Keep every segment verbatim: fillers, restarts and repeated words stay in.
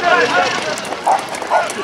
Allez, on monte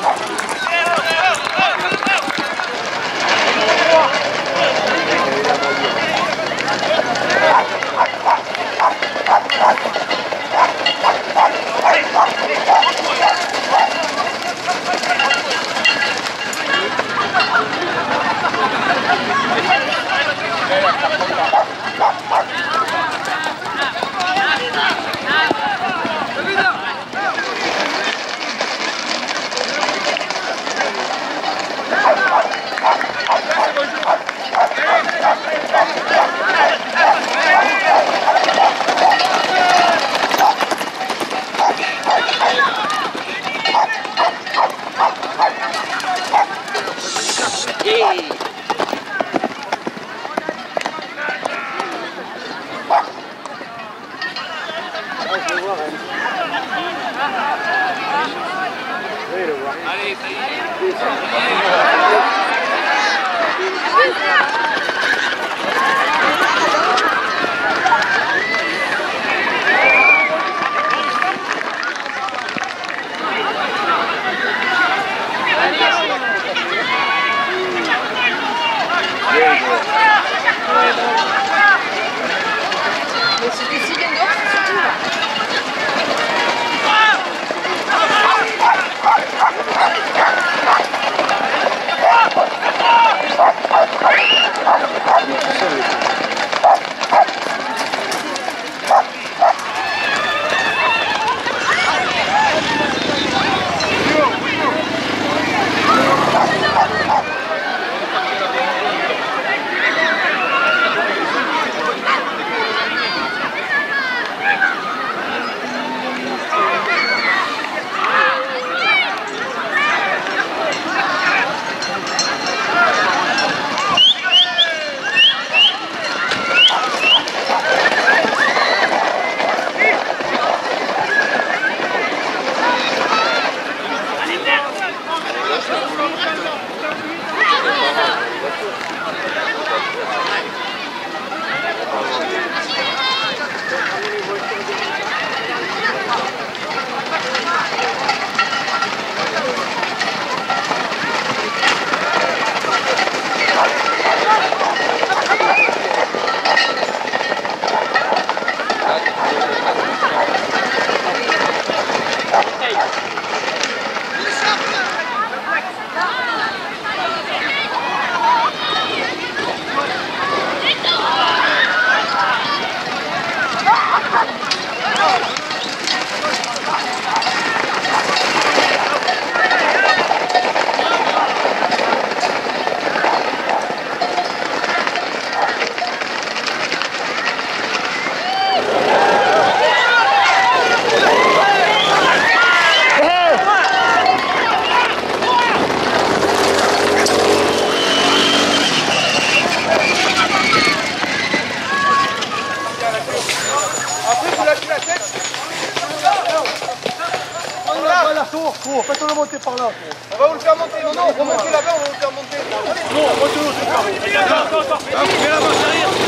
l'autre. Mets la main derrière.